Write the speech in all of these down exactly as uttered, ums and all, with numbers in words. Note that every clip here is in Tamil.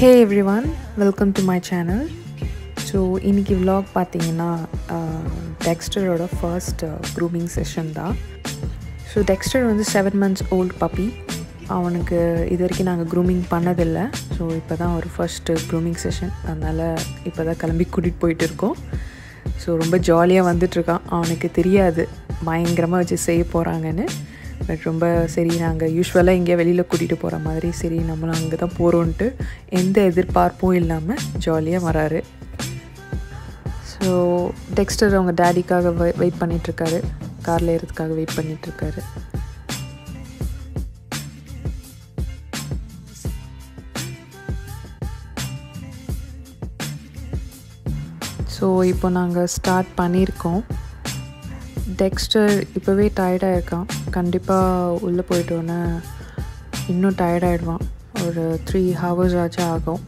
Hey everyone, welcome to my channel. So in this vlog pathina Dexter oda first uh, grooming session da. So Dexter is seven months old puppy. அவனுக்கு இதுவரைக்கும் நாங்க grooming பண்ணது இல்ல. So இப்பதான் ஒரு first grooming session. அதனால இப்பதான் கிளம்பி கூட்டிட்டு போயிட்டு இருக்கோம். So ரொம்ப ஜாலியா வந்துட்டு இருக்கான். அவனுக்கு தெரியாது பயங்கரமா வச்சு செய்ய போறாங்கன்னு. But ரொம்ப சரி நாங்க யூசுவலா இங்க வெளியில கூட்டிட்டு போற மாதிரி சரி நம்ம அங்க தான் போறோம்னு எந்த எதிர்பார்ப்பும் இல்லாம ஜாலியா வராரு. சோ டெக்ஸ்டர் அவங்க டாடிக்காக வெயிட் பண்ணிட்டு இருக்காரு. கார்ல ஏறிறதுக்காக வெயிட் பண்ணிட்டு இருக்காரு. சோ இப்போ நாங்க ஸ்டார்ட் பண்ணிருக்கோம். டெக்ஸ்டர் இப்பவே டயர்ட் ஆயிருக்கான். கண்டிப்பா உள்ள போய்ட்டேனா இன்னும் டயர்ட் ஆயிடுவான். ஒரு three hours ஆச்சு ஆகும்.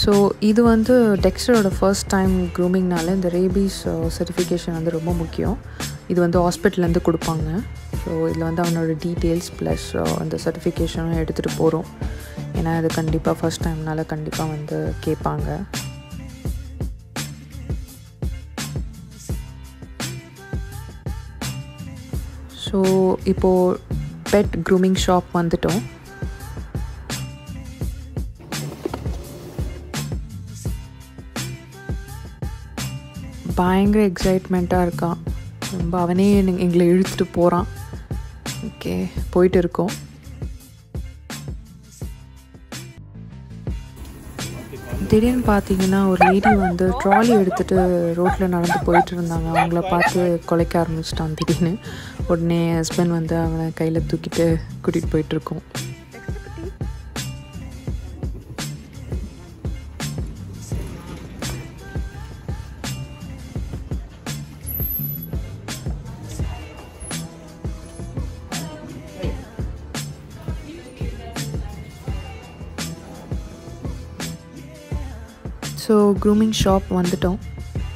சோ இது வந்து டெக்ஸ்டரோட ஃபர்ஸ்ட் டைம் க்ரூமிங்னால இந்த ரேபீஸ் சர்டிஃபிகேஷன் வந்து ரொம்ப முக்கியம். இது வந்து ஹாஸ்பிடல்ல இருந்து கொடுப்பாங்க. சோ இதுல வந்து அவனோட டீடைல்ஸ் ப்ளஸ் அந்த சர்டிஃபிகேஷனும் எடுத்துட்டு போறோம். ஏனா இது கண்டிப்பா ஃபர்ஸ்ட் டைம்னால கண்டிப்பா வந்து கேட்பாங்க. சோ இப்போ பெட் க்ரூமிங் ஷாப் வந்துட்டோம். பயங்கர எக்ஸைட்மென்ட்டா இருக்கான். ரொம்ப அவனே எங்களை இழுத்துட்டு போறான். ஓகே போயிட்டு இருக்கோம். திடீர்னு பார்த்தீங்கன்னா ஒரு லேடி வந்து ட்ராலி எடுத்துட்டு ரோட்ல நடந்து போயிட்டு இருந்தாங்க. அவங்கள பார்த்து கொலைக்க ஆரம்பிச்சிட்டான் திடீர்னு. உடனே ஹஸ்பண்ட் வந்து அவனை கையில தூக்கிட்டு கூட்டிட்டு போயிட்டு இருக்கோம். ஸோ க்ரூமிங் ஷாப் வந்துட்டோம்.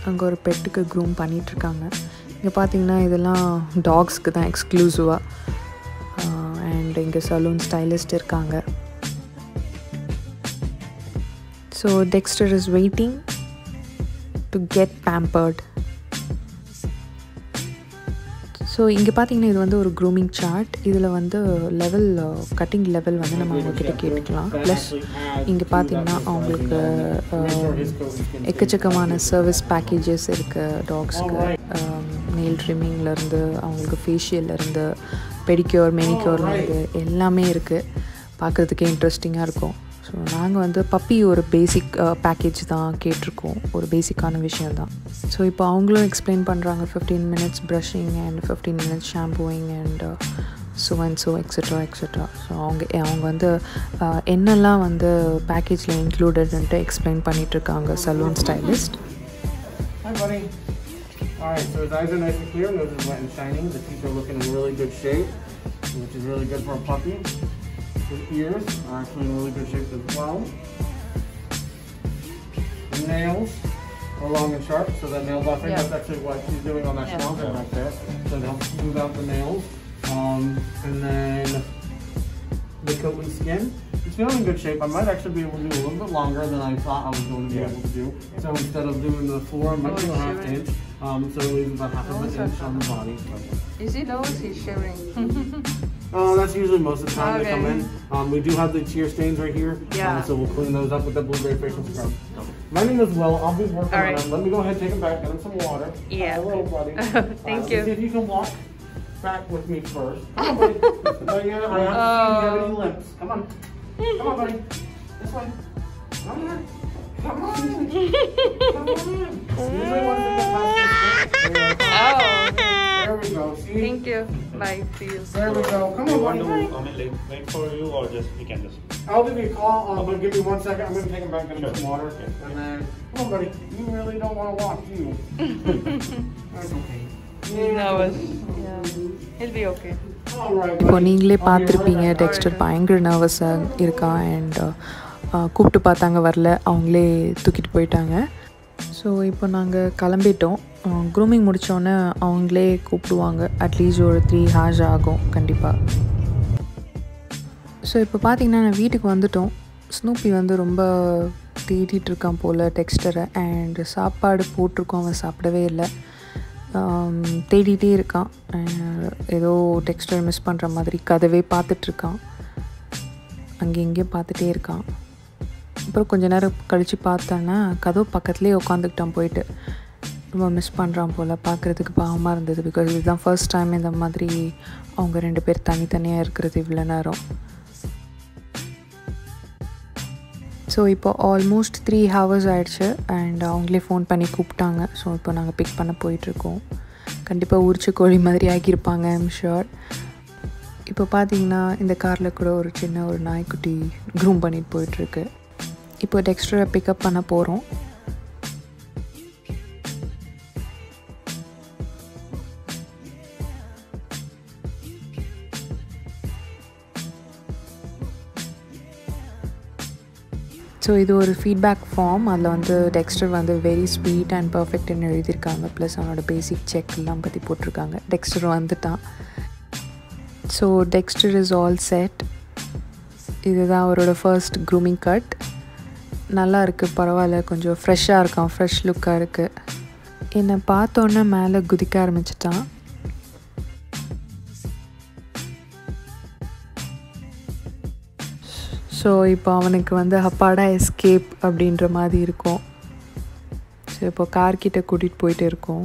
அங்கே ஒரு பெட்டுக்கு க்ரூம் பண்ணிகிட்ருக்காங்க. இங்கே பார்த்தீங்கன்னா இதெல்லாம் டாக்ஸ்க்கு தான் எக்ஸ்க்ளூசிவாக. அண்ட் இங்கே சலூன் ஸ்டைலிஸ்ட் இருக்காங்க. So Dexter is waiting to get pampered. So இங்கே பார்த்தீங்கன்னா இது வந்து ஒரு க்ரூமிங் சார்ட். இதில் வந்து லெவல் கட்டிங் லெவல் வந்து நம்ம அவங்கக்கிட்ட கேட்டுக்கலாம். ப்ளஸ் இங்கே பார்த்தீங்கன்னா அவங்களுக்கு எக்கச்சக்கமான சர்வீஸ் பேக்கேஜஸ் இருக்குது டாக்ஸ்க்கு. நெயில் ட்ரிம்மிங்லேருந்து அவங்களுக்கு ஃபேஷியல்லேருந்து பெடிக்யூர் மெனிக்யூர்லேருந்து எல்லாமே இருக்குது. பார்க்குறதுக்கே இன்ட்ரெஸ்டிங்காக இருக்கும். ஸோ நாங்கள் வந்து பப்பி ஒரு பேசிக் பேக்கேஜ் தான் கேட்டிருக்கோம். ஒரு பேசிக்கான விஷயம் தான். ஸோ இப்போ அவங்களும் எக்ஸ்பிளைன் பண்ணுறாங்க. Fifteen minutes brushing and fifteen minutes shampooing and so and so etcetera etcetera. So அவங்க அவங்க வந்து என்னெல்லாம் வந்து பேக்கேஜில் இன்க்ளூடட்ன்ட்டு எக்ஸ்பிளைன் பண்ணிகிட்ருக்காங்க salon stylist. His ears are actually in really good shape as well. The nails are long and sharp, so that nail buffing, yeah. That's actually what she's doing on that yeah. Schnauzer right there. So it helps smooth out the nails. Um, and then the coat and skin. It's feeling in good shape. I might actually be able to do a little bit longer than I thought I was going to be yeah. able to do. So instead of doing the floor, I might do a half inch. Um, so it leaves about half of an inch on the body. Is it always he's shivering? Oh, that's usually most of the time okay. They come in. Um, we do have the tear stains right here, yeah. um, so we'll clean those up with the blueberry facial scrub. My name is Will. I'll be working right. on it. Let me go ahead and take them back. Get them some water. Yeah. Hello, buddy. Thank uh, you. See if you can walk back with me first. Come on, buddy. Diana, I have to see if you have any lips. Come on. Come on, buddy. This way. Come on. Come on. Come on. Usually once they get past this, they're like, oh. There we go. See? Thank you. Bye. See you. There we go. Come on, buddy. Do you want to wait for you or just we can just... I'll give you a call, um, but give me one second. I'm going to take him back and get some water. Okay. And then... Come on, buddy. You really don't want to walk, do you? That's okay. No, it's... Yeah. He'll be okay. All right, buddy. நீங்களே பார்த்திருப்பீங்க டெக்ஸ்டர் பயங்கர நர்வஸா இருக்கா. அண்ட் கூப்பிட்டு பார்த்தாங்க வரல, அவங்களே தூக்கிட்டு போயிட்டாங்க. ஸோ இப்போ நாங்கள் கிளம்பிட்டோம். க்ரூமிங் முடித்தோடனே அவங்களே கூப்பிடுவாங்க. அட்லீஸ்ட் ஒரு த்ரீ ஹார்ஸ் ஆகும் கண்டிப்பாக. ஸோ இப்போ பார்த்திங்கன்னா நான் வீட்டுக்கு வந்துட்டோம். ஸ்னூப்பி வந்து ரொம்ப தேடிட்டுருக்கான் போல் டெக்ஸ்டரை. அண்ட் சாப்பாடு போட்டிருக்கோம், அவன் சாப்பிடவே இல்லை, தேடிகிட்டே இருக்கான். ஏதோ டெக்ஸ்டர் மிஸ் பண்ணுற மாதிரி கதவே பார்த்துட்ருக்கான், அங்கே இங்கேயும் பார்த்துட்டே இருக்கான். அப்புறம் கொஞ்சம் நேரம் கழித்து பார்த்தோன்னா கதவு பக்கத்துலேயே உட்காந்துக்கிட்டான் போயிட்டு. ரொம்ப மிஸ் பண்ணுறான் போல், பார்க்குறதுக்கு பாவமாக இருந்தது. பிகாஸ் இதுதான் ஃபர்ஸ்ட் டைம் இந்த மாதிரி அவங்க ரெண்டு பேர் தனித்தனியாக இருக்கிறது இவ்வளோ நேரம். ஸோ இப்போ ஆல்மோஸ்ட் த்ரீ ஹவர்ஸ் ஆகிடுச்சு. அண்ட் அவங்களே ஃபோன் பண்ணி கூப்பிட்டாங்க. ஸோ இப்போ நாங்கள் பிக் பண்ண போயிட்டுருக்கோம். கண்டிப்பாக உரிச்சு கோழி மாதிரி ஆக்கியிருப்பாங்க, ஐம் ஷுர். இப்போ பார்த்திங்கன்னா இந்த காரில் கூட ஒரு சின்ன ஒரு நாய்க்குட்டி க்ரூம் பண்ணிட்டு போயிட்டுருக்கு. இப்போ டெக்ஸ்டரை பிக்கப் பண்ண போகிறோம். ஸோ இது ஒரு ஃபீட்பேக் ஃபார்ம். அதில் வந்து டெக்ஸ்டர் வந்து வெரி ஸ்வீட் அண்ட் பர்ஃபெக்ட்னு எழுதியிருக்காங்க. ப்ளஸ் அவனோட பேசிக் செக் எல்லாம் பற்றி போட்டிருக்காங்க. டெக்ஸ்டர் வந்துட்டான். So Dexter is all set. இதுதான் அவரோட ஃபர்ஸ்ட் க்ரூமிங் கட். நல்லா இருக்குது, பரவாயில்ல, கொஞ்சம் ஃப்ரெஷ்ஷாக இருக்கான், ஃப்ரெஷ் லுக்காக இருக்குது. என்னை பார்த்தோன்னே மேலே குதிக்க ஆரம்பிச்சிட்டான். ஸோ இப்போ அவனுக்கு வந்து அப்பாடா எஸ்கேப் அப்படின்ற மாதிரி இருக்கும். ஸோ இப்போ கார்கிட்ட கூட்டிகிட்டு போயிட்டு இருக்கோம்.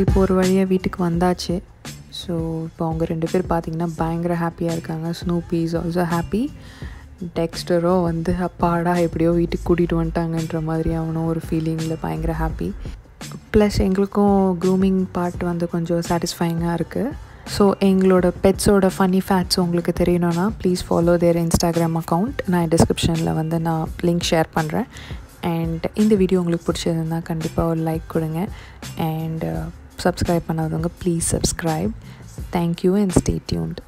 இப்போ ஒரு வழியாக வீட்டுக்கு வந்தாச்சு. ஸோ இப்போ அவங்க ரெண்டு பேர் பார்த்திங்கன்னா பயங்கர ஹாப்பியாக இருக்காங்க. Snoopy is also happy. டெக்ஸ்டரோ வந்து அப்பாடா எப்படியோ வீட்டுக்கு கூட்டிகிட்டு வந்துட்டாங்கன்ற மாதிரி அவனும் ஒரு ஃபீலிங்கில் பயங்கர ஹாப்பி. ப்ளஸ் எங்களுக்கும் க்ரூமிங் பார்ட் வந்து கொஞ்சம் சாட்டிஸ்ஃபைங்காக இருக்குது. ஸோ எங்களோட பெட்ஸோட ஃபன்னி ஃபேக்ட்ஸ் உங்களுக்கு தெரியணும்னா please follow their Instagram account. நான் டிஸ்கிரிப்ஷனில் வந்து நான் லிங்க் ஷேர் பண்ணுறேன். அண்ட் இந்த வீடியோ உங்களுக்கு பிடிச்சதுன்னா கண்டிப்பாக ஒரு லைக் கொடுங்க. அண்ட் சப்ஸ்கிரைப் பண்ணாதவங்க please subscribe. Thank you and stay tuned.